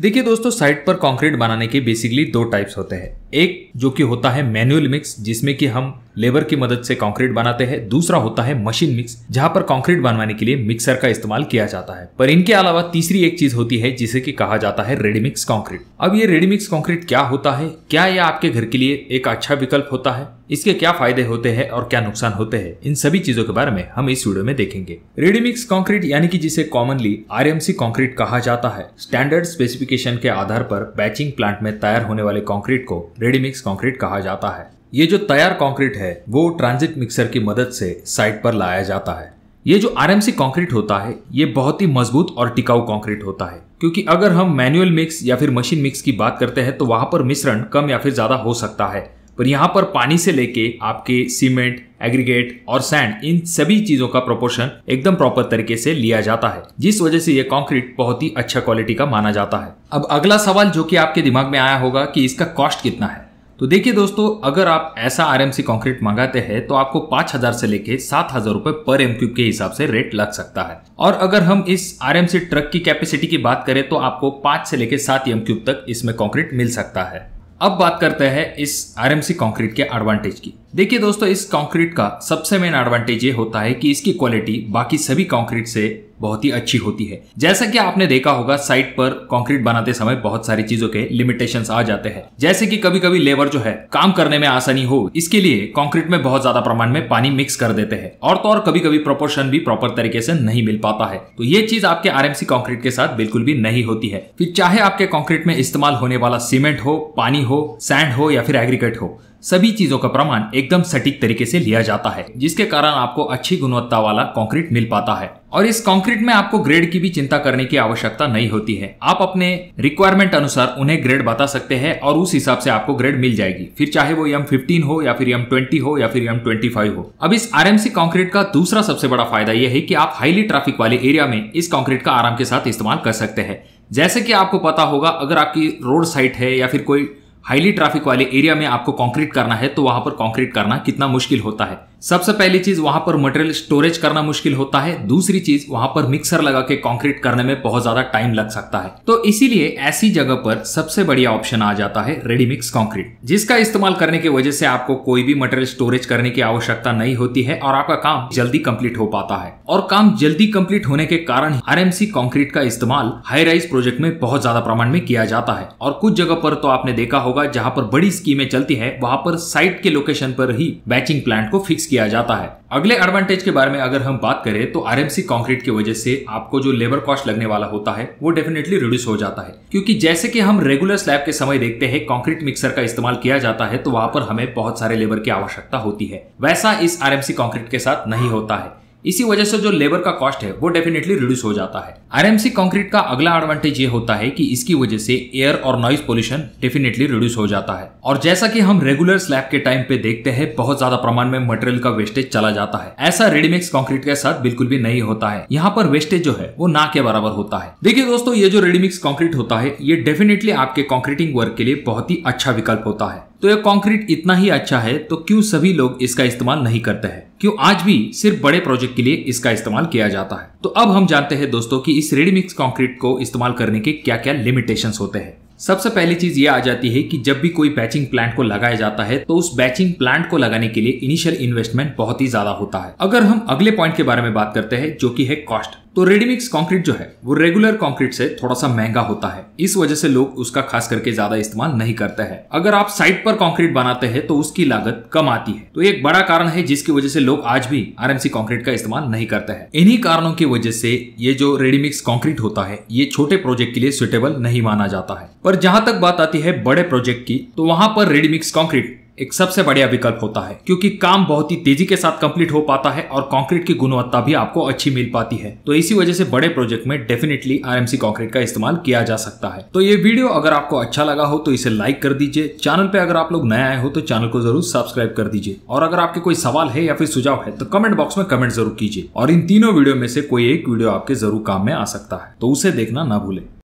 देखिए दोस्तों, साइट पर कंक्रीट बनाने के बेसिकली दो टाइप्स होते हैं। एक जो कि होता है मैनुअल मिक्स, जिसमें कि हम लेबर की मदद से कंक्रीट बनाते हैं। दूसरा होता है मशीन मिक्स, जहां पर कंक्रीट बनवाने के लिए मिक्सर का इस्तेमाल किया जाता है। पर इनके अलावा तीसरी एक चीज होती है जिसे कि कहा जाता है रेडीमिक्स कंक्रीट। अब ये रेडीमिक्स कंक्रीट क्या होता है, क्या यह आपके घर के लिए एक अच्छा विकल्प होता है, इसके क्या फायदे होते हैं और क्या नुकसान होते हैं, इन सभी चीजों के बारे में हम इस वीडियो में देखेंगे। रेडीमिक्स कंक्रीट यानी कि जिसे कॉमनली आरएमसी कंक्रीट कहा जाता है, स्टैंडर्ड स्पेसिफिकेशन के आधार पर बैचिंग प्लांट में तैयार होने वाले कंक्रीट को रेडीमिक्स कंक्रीट कहा जाता है। ये जो तैयार कंक्रीट है वो ट्रांजिट मिक्सर की मदद से साइट पर लाया जाता है। ये जो आरएमसी कंक्रीट होता है ये बहुत ही मजबूत और टिकाऊ कंक्रीट होता है, क्योंकि अगर हम मैनुअल मिक्स या फिर मशीन मिक्स की बात करते हैं तो वहां पर मिश्रण कम या फिर ज्यादा हो सकता है, पर यहाँ पर पानी से लेके आपके सीमेंट, एग्रीगेट और सैंड, इन सभी चीजों का प्रोपोर्शन एकदम प्रॉपर तरीके से लिया जाता है, जिस वजह से ये कंक्रीट बहुत ही अच्छा क्वालिटी का माना जाता है। अब अगला सवाल जो कि आपके दिमाग में आया होगा कि इसका कॉस्ट कितना है। तो देखिए दोस्तों, अगर आप ऐसा आरएमसी कंक्रीट मंगाते हैं तो आपको 5000 से लेके 7000 रुपए पर एमक्यूब के हिसाब से रेट लग सकता है। और अगर हम इस आरएमसी ट्रक की कैपेसिटी की बात करें तो आपको 5 से लेके 7 एमक्यूब तक इसमें कंक्रीट मिल सकता है। अब बात करते हैं इस आरएमसी कंक्रीट के एडवांटेज की। देखिए दोस्तों, इस कंक्रीट का सबसे मेन एडवांटेज ये होता है कि इसकी क्वालिटी बाकी सभी कंक्रीट से बहुत ही अच्छी होती है। जैसा कि आपने देखा होगा, साइट पर कंक्रीट बनाते समय बहुत सारी चीजों के लिमिटेशंस आ जाते हैं, जैसे कि कभी कभी लेबर जो है काम करने में आसानी हो इसके लिए कंक्रीट में बहुत ज्यादा प्रमाण में पानी मिक्स कर देते हैं, और तो और कभी कभी प्रोपोर्शन भी प्रॉपर तरीके से नहीं मिल पाता है। तो ये चीज आपके आरएमसी कंक्रीट के साथ बिल्कुल भी नहीं होती है। फिर चाहे आपके कंक्रीट में इस्तेमाल होने वाला सीमेंट हो, पानी हो, सैंड हो या फिर एग्रीगेट हो, सभी चीजों का प्रमाण एकदम सटीक तरीके से लिया जाता है, जिसके कारण आपको अच्छी गुणवत्ता वाला कंक्रीट मिल पाता है। और इस कंक्रीट में आपको ग्रेड की भी चिंता करने की आवश्यकता नहीं होती है। आप अपने रिक्वायरमेंट अनुसार उन्हें ग्रेड बता सकते हैं और उस हिसाब से आपको ग्रेड मिल जाएगी, फिर चाहे वो M15 हो या फिर M20 हो या फिर M25 हो। अब इस आरएमसी कंक्रीट का दूसरा सबसे बड़ा फायदा यह है कि आप हाईली ट्रैफिक वाले एरिया में इस कंक्रीट का आराम के साथ इस्तेमाल कर सकते हैं। जैसे कि आपको पता होगा, अगर आपकी रोड साइट है या फिर कोई हाईली ट्रैफिक वाले एरिया में आपको कंक्रीट करना है तो वहां पर कंक्रीट करना कितना मुश्किल होता है। सबसे पहली चीज, वहां पर मटेरियल स्टोरेज करना मुश्किल होता है। दूसरी चीज, वहां पर मिक्सर लगा के कंक्रीट करने में बहुत ज्यादा टाइम लग सकता है। तो इसीलिए ऐसी जगह पर सबसे बढ़िया ऑप्शन आ जाता है रेडीमिक्स कंक्रीट, जिसका इस्तेमाल करने की वजह से आपको कोई भी मटेरियल स्टोरेज करने की आवश्यकता नहीं होती है और आपका काम जल्दी कम्प्लीट हो पाता है। और काम जल्दी कम्प्लीट होने के कारण आरएमसी कंक्रीट का इस्तेमाल हाई राइज प्रोजेक्ट में बहुत ज्यादा प्रमाण में किया जाता है। और कुछ जगह पर तो आपने देखा होगा, जहां पर बड़ी स्कीमें चलती है वहां पर साइट के लोकेशन पर ही बैचिंग प्लांट को फिक्स किया जाता है। अगले एडवांटेज के बारे में अगर हम बात करें तो आरएमसी कंक्रीट की वजह से आपको जो लेबर कॉस्ट लगने वाला होता है वो डेफिनेटली रिड्यूस हो जाता है, क्योंकि जैसे कि हम रेगुलर स्लैब के समय देखते हैं कंक्रीट मिक्सर का इस्तेमाल किया जाता है तो वहां पर हमें बहुत सारे लेबर की आवश्यकता होती है, वैसा इस आरएमसी कंक्रीट के साथ नहीं होता है। इसी वजह से जो लेबर का कॉस्ट है वो डेफिनेटली रिड्यूस हो जाता है। आरएमसी कंक्रीट का अगला एडवांटेज ये होता है कि इसकी वजह से एयर और नॉइज पोल्यूशन डेफिनेटली रिड्यूस हो जाता है। और जैसा कि हम रेगुलर स्लैब के टाइम पे देखते हैं, बहुत ज्यादा प्रमाण में मटेरियल का वेस्टेज चला जाता है, ऐसा रेडीमिक्स कंक्रीट के साथ बिल्कुल भी नहीं होता है। यहाँ पर वेस्टेज जो है वो ना के बराबर होता है। देखिए दोस्तों, ये जो रेडीमिक्स कंक्रीट होता है ये डेफिनेटली आपके कंक्रीटिंग वर्क के लिए बहुत ही अच्छा विकल्प होता है। तो ये कंक्रीट इतना ही अच्छा है तो क्यों सभी लोग इसका इस्तेमाल नहीं करते हैं, क्यों आज भी सिर्फ बड़े प्रोजेक्ट के लिए इसका इस्तेमाल किया जाता है। तो अब हम जानते हैं दोस्तों कि इस रेडीमिक्स कंक्रीट को इस्तेमाल करने के क्या क्या लिमिटेशंस होते हैं। सबसे पहली चीज ये आ जाती है कि जब भी कोई बैचिंग प्लांट को लगाया जाता है तो उस बैचिंग प्लांट को लगाने के लिए इनिशियल इन्वेस्टमेंट बहुत ही ज्यादा होता है। अगर हम अगले पॉइंट के बारे में बात करते हैं जो कि है कॉस्ट, तो रेडीमिक्स कंक्रीट जो है वो रेगुलर कंक्रीट से थोड़ा सा महंगा होता है, इस वजह से लोग उसका खास करके ज्यादा इस्तेमाल नहीं करते हैं। अगर आप साइट पर कंक्रीट बनाते हैं तो उसकी लागत कम आती है, तो एक बड़ा कारण है जिसकी वजह से लोग आज भी आरएमसी कंक्रीट का इस्तेमाल नहीं करते हैं। इन्हीं कारणों की वजह से ये जो रेडीमिक्स कंक्रीट होता है ये छोटे प्रोजेक्ट के लिए सुटेबल नहीं माना जाता है। पर जहां तक बात आती है बड़े प्रोजेक्ट की, तो वहां पर रेडीमिक्स कंक्रीट एक सबसे बढ़िया विकल्प होता है, क्योंकि काम बहुत ही तेजी के साथ कंप्लीट हो पाता है और कंक्रीट की गुणवत्ता भी आपको अच्छी मिल पाती है। तो इसी वजह से बड़े प्रोजेक्ट में डेफिनेटली आरएमसी कंक्रीट का इस्तेमाल किया जा सकता है। तो ये वीडियो अगर आपको अच्छा लगा हो तो इसे लाइक कर दीजिए। चैनल पे अगर आप लोग नए आए हो तो चैनल को जरूर सब्सक्राइब कर दीजिए। और अगर आपके कोई सवाल है या फिर सुझाव है तो कमेंट बॉक्स में कमेंट जरूर कीजिए। और इन तीनों वीडियो में से कोई एक वीडियो आपके जरूर काम में आ सकता है, तो उसे देखना ना भूले।